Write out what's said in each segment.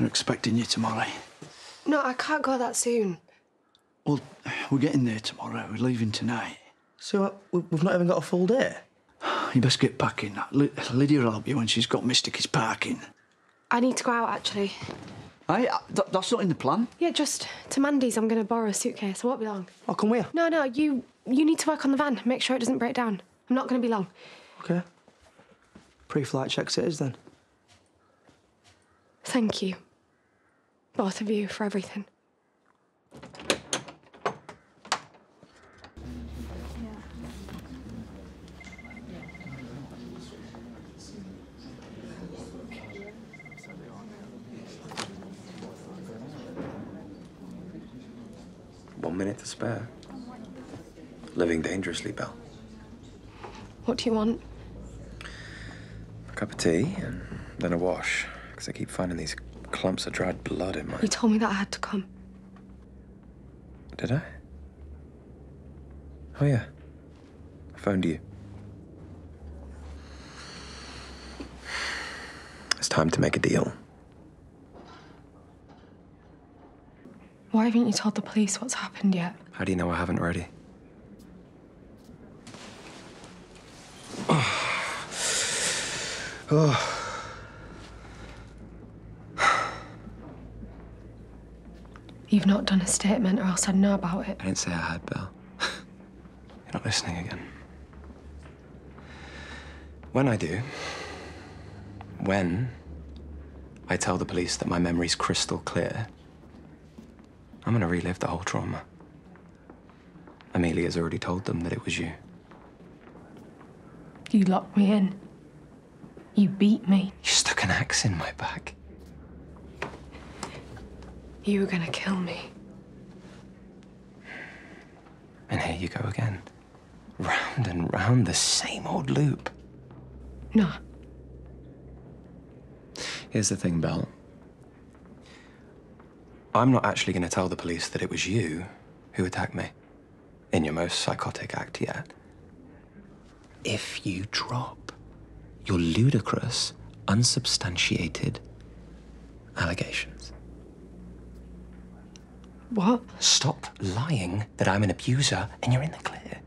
They're expecting you tomorrow. No, I can't go that soon. Well, we're getting there tomorrow. We're leaving tonight. So we've not even got a full day? You best get packing. Lydia will help you when she's got Mr. King's parking. I need to go out, actually. Aye, that's not in the plan. Yeah, just to Mandy's, I'm going to borrow a suitcase. I won't be long. Oh, come with you. No, you need to work on the van. Make sure it doesn't break down. I'm not going to be long. OK. Pre-flight checks it is, then. Thank you, both of you, for everything. One minute to spare. Living dangerously, Belle. What do you want? A cup of tea and then a wash. Because I keep finding these clumps of dried blood in my... You told me that I had to come. Did I? Oh, yeah. I phoned you. It's time to make a deal. Why haven't you told the police what's happened yet? How do you know I haven't already? Oh. You've not done a statement, or else I'd know about it. I didn't say I had, Belle. You're not listening again. When I tell the police that my memory's crystal clear, I'm gonna relive the whole trauma. Amelia's already told them that it was you. You locked me in. You beat me. You stuck an axe in my back. You were gonna kill me. And here you go again. Round and round the same old loop. No. Here's the thing, Belle. I'm not actually gonna tell the police that it was you who attacked me. In your most psychotic act yet. If you drop your ludicrous, unsubstantiated allegations. What? Stop lying that I'm an abuser and you're in the clear.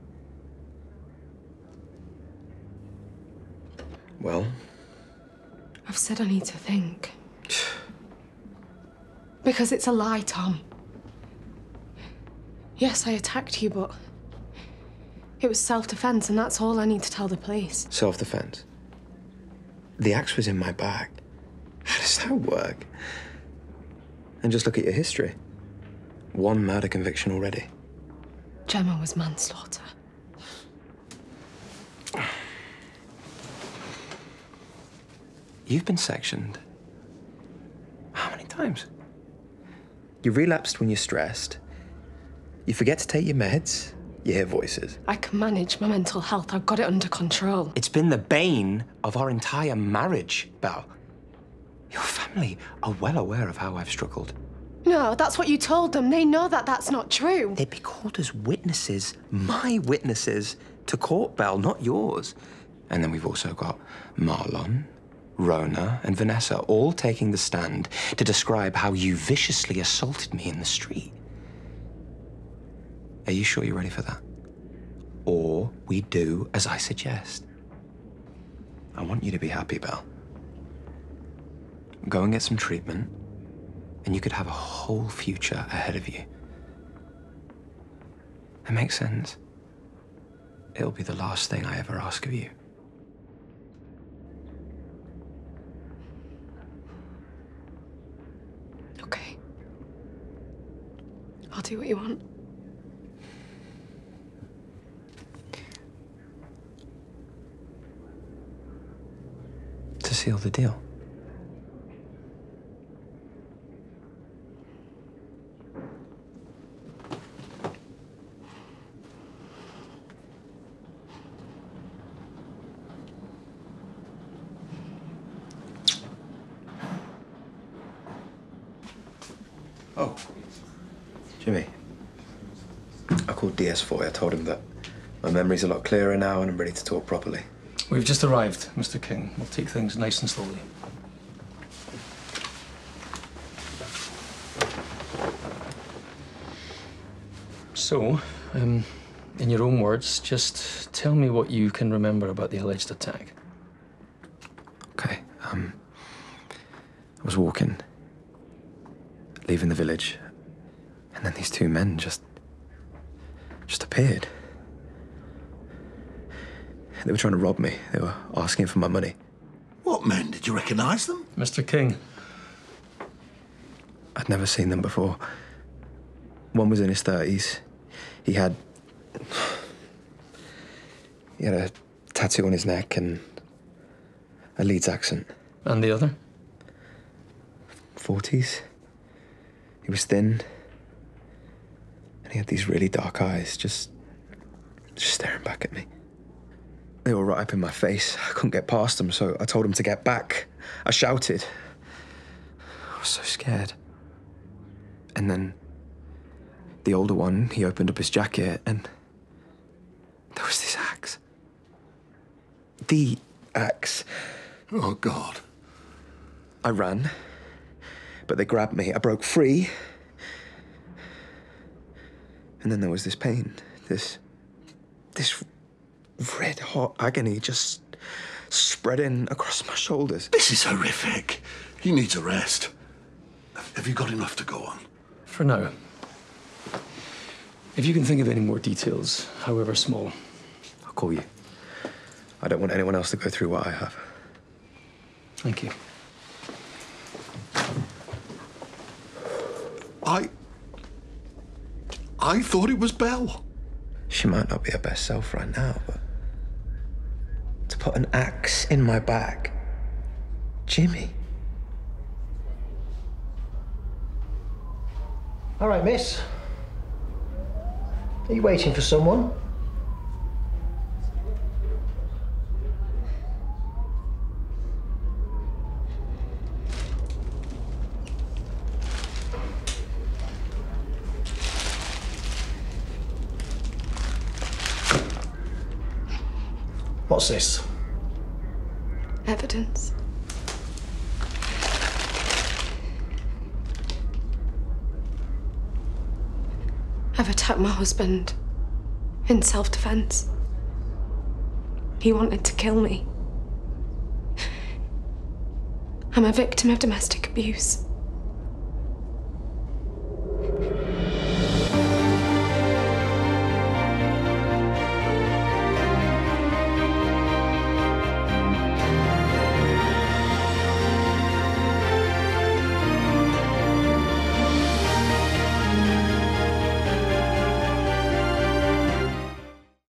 Well? I've said I need to think. Because it's a lie, Tom. Yes, I attacked you, but it was self-defense, and that's all I need to tell the police. Self-defense? The axe was in my bag. How does that work? And just look at your history. One murder conviction already. Gemma was manslaughter. You've been sectioned. How many times? You relapsed when you're stressed. You forget to take your meds. You hear voices. I can manage my mental health. I've got it under control. It's been the bane of our entire marriage, Belle. Your family are well aware of how I've struggled. No, that's what you told them. They know that that's not true. They'd be called as witnesses, my witnesses, to court, Belle, not yours. And then we've also got Marlon, Rona, and Vanessa, all taking the stand to describe how you viciously assaulted me in the street. Are you sure you're ready for that? Or we do as I suggest. I want you to be happy, Belle. Go and get some treatment. And you could have a whole future ahead of you. It makes sense. It'll be the last thing I ever ask of you. Okay. I'll do what you want. To seal the deal. Oh, Jimmy. I called DS4. I told him that my memory's a lot clearer now and I'm ready to talk properly. We've just arrived, Mr. King. We'll take things nice and slowly. So, in your own words, just tell me what you can remember about the alleged attack. Okay. I was walking, leaving the village, and then these two men just appeared. They were trying to rob me. They were asking for my money. What men? Did you recognise them? Mr. King. I'd never seen them before. One was in his 30s. He had a tattoo on his neck and a Leeds accent. And the other? 40s. He was thin. And he had these really dark eyes, just staring back at me. They were right up in my face. I couldn't get past them, so I told them to get back. I shouted. I was so scared. And then the older one, he opened up his jacket and there was this axe. The axe. Oh, God. I ran, but they grabbed me. I broke free. And then there was this pain, this red-hot agony just spreading across my shoulders. This is horrific. He needs a rest. Have you got enough to go on? For now. If you can think of any more details, however small. I'll call you. I don't want anyone else to go through what I have. Thank you. I thought it was Belle. She might not be her best self right now, but to put an axe in my back, Jimmy. All right, miss. Are you waiting for someone? What's this? Evidence. I've attacked my husband in self-defense. He wanted to kill me. I'm a victim of domestic abuse.